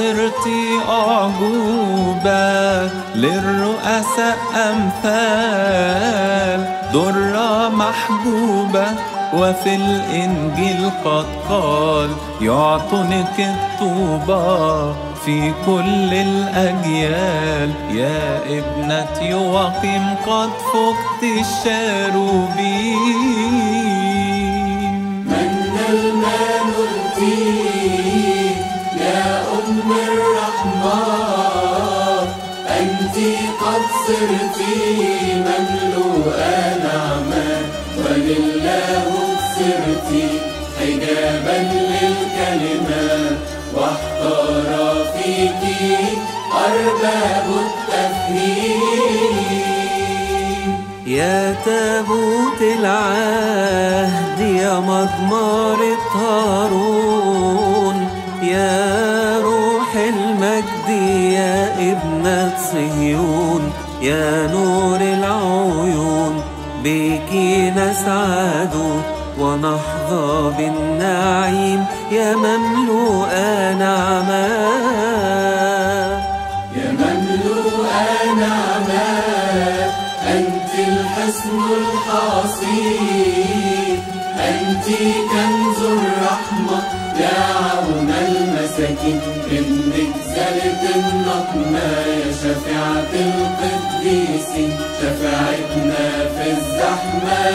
صرتي أعجوبة للرؤساء أمثال درة محبوبة، وفي الإنجيل قد قال يعطونك الطوبى في كل الأجيال. يا ابنة يواقيم قد فقت الشاروبيم، من المال أؤتيك يا أم الرحمن، أنت قد صرت مملوءة نعمة ولله صرت حجابا للكلمة، واحتار فيك أرباب التفهيم. يا تابوت العهد يا مضمرة هارون، يا روح المجد يا ابنة صهيون، يا نور العيون بيك نسعد ونحظى بالنعيم يا مملوءة نعمة، يا مملوءة نعمة، أنت الحسن الحصين، أنت كنز الرحمة يا عون المساكين، منك زادت النقمة يا شفيعة القديسين، شفاعتنا في الزحمة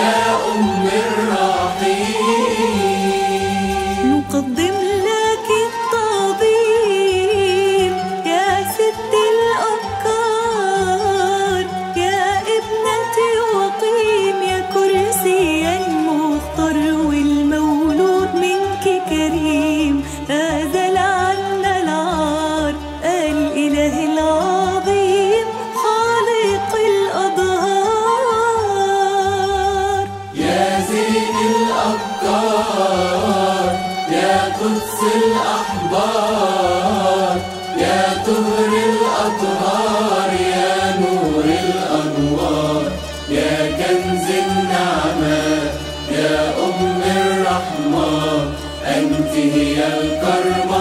يا أم الرحيم. نقدم لك التعظيم يا ست الأبكار، يا ابنة يواقيم، يا كرسي المختار والمولود منك كريم، أزال عنا العار الإله العظيم خالق الأبهار. يا زين الأبكار، يا قدس الأحبار، يا طهر الأطهار، يا نور الأنوار، يا كنز النعمة يا أم الرحمة، أنت هي الكرمة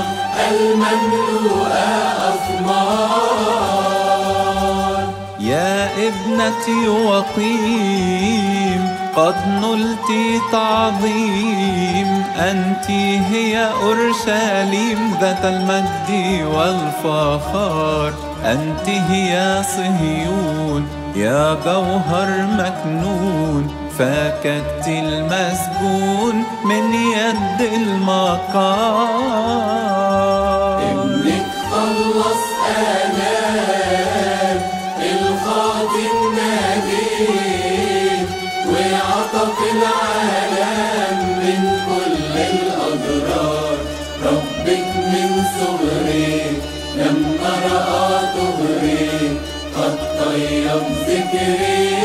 المملوءة أثمار. يا ابنة يواقيم قد نلت تعظيم، أنت هي أورشليم ذات المجد والفخار، أنت هي صهيون يا جوهر مكنون، فككت المسجون من يد المقام، ابنك خلص آلام الخاطي النادي، وعتق العالم من كل الأضرار، ربك من صغري لما رأى طهري، قد طيب ذكري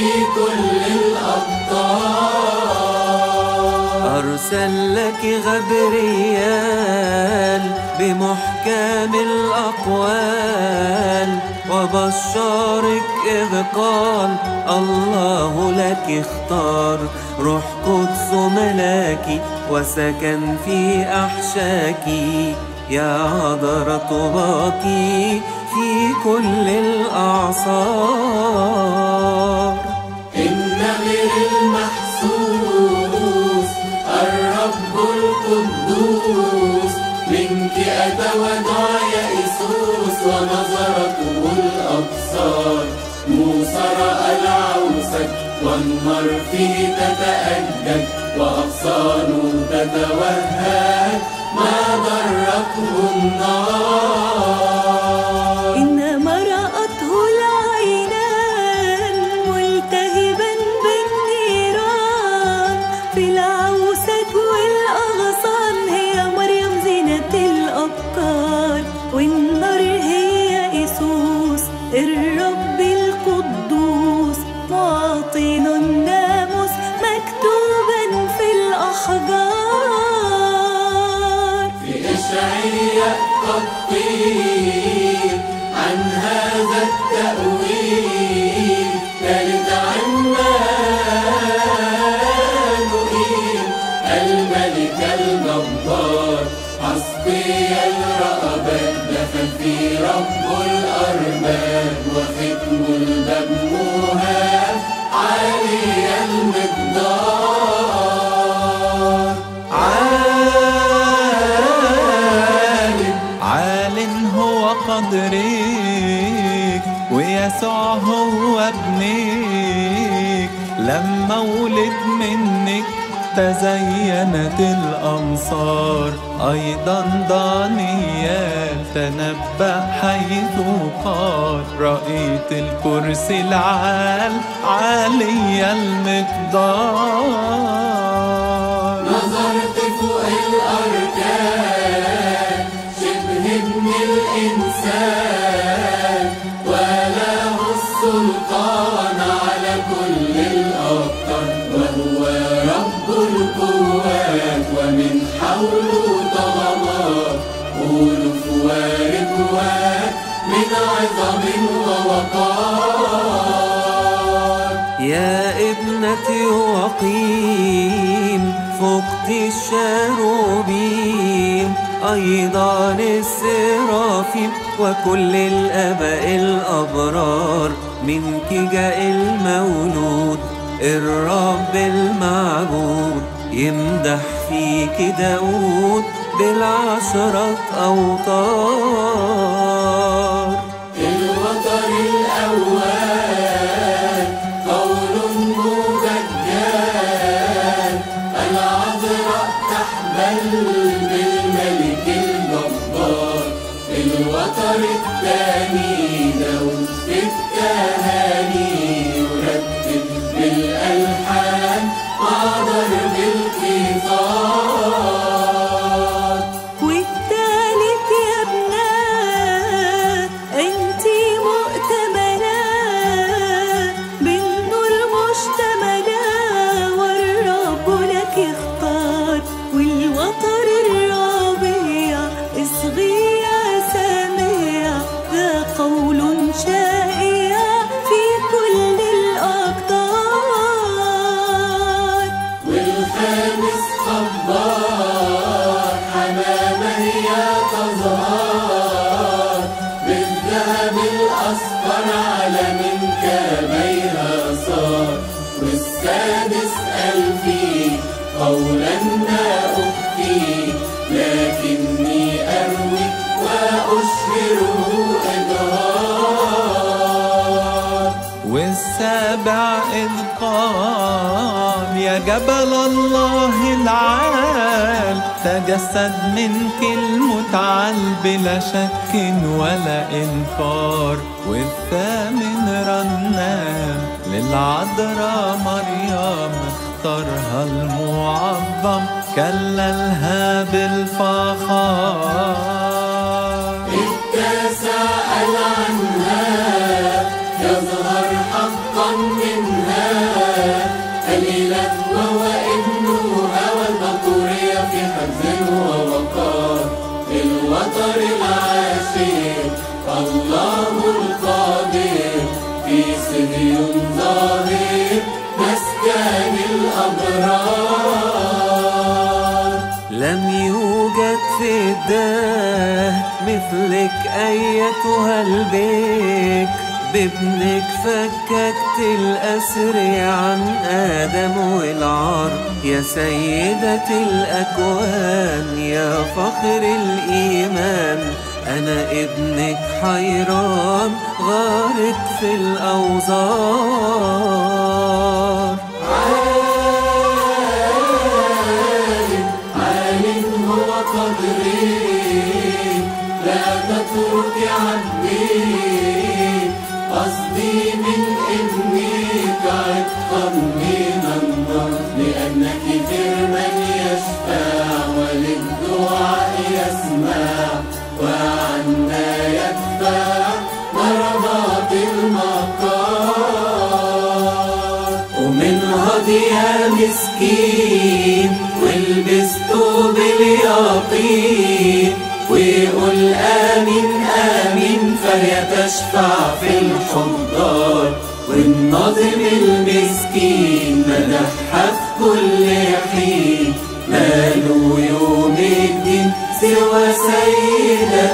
في كل الأبطال. أرسل لك غبريال بمحكم الأقوال، وبشرك إذ قال الله لك اختار، روح قدس ملاكي وسكن في أحشاكي، يا عذرة باقي في كل الأعصار. إن غير المحسوس الرب القدوس، منك أتودع يئسوس ونظرته الأبصار، موسى رأى العوسك والنار فيه تتأجج، وأغصانه تتوهج ما ضرته النار. عن هذا التأويل لنتعنا نؤيل الملك الجبار حسبي الرب رب الأرباب وختم الباب مهاب عالي المقدار عالٍ عالٍ هو قدرك ويسوع هو ابنك لما ولد منك تزينت الأمصار أيضا دانيال تنبأ حيث قال رأيت الكرسي العال عالي المقدار نظرت فوق الأركان شبه ابن الإنسان وله السلطان على كل الأبطال وهو القوات ومن حوله طغمات ألوف وربوات من عظم ووقار يا ابنتي وقيم فقت الشاروبيم أيضا السرافيم وكل الآباء الأبرار منك جاء المولود الرب المعبود يمدح فيك داود بالعشرة أوتار الوتر الأول قول مجدد العذراء تحمل بالملك الجبار الوتر الثاني داود في التهاني بالألحان مع ضرب القيثار والتالت يا بنات انتي مؤتمنة بالنور مشتملة والرب لك اختار والوتر الربيع اصغي سامية ذا قول شائع في كل الأقطار الخامس خبار حمامة هي تظهر بالذهب الأصفر على منكبيها صار والسادس ألفي قولا لا أخفي لكني أروي وأشهره إدهار والسابع إذ قال يا جبل الله العال تجسد منك المتعال بلا شك ولا إنكار والثامن رنان للعذراء مريم اختارها المعظم كللها بالفخار التساءل عنها يظهر حقا منها قليلا وهو ابنها والبقورية في حفظ ووقار الوتر العاشر الله القادر في صهيون ظاهر مسكن الأبرار لم يوجد في الدهر مثلك أيتها البكر بابنك فككت الأسر عن آدم والعار يا سيدة الأكوان يا فخر الإيمان أنا ابنك حيران غارق في الأوزار عالٍ عالٍ هو قدري لا تترك عني قصدي من ابنك عتقا من النار لأنك درما يشفع وللدعاء يسمع وعنا يدفع ضربات المقار ومن هديها مسكين ولبسته باليقين ويقول آمين آمين فهي تشفع في الحضار والناظم المسكين مدحها في كل حين ماله يوم الدين سوى سيدة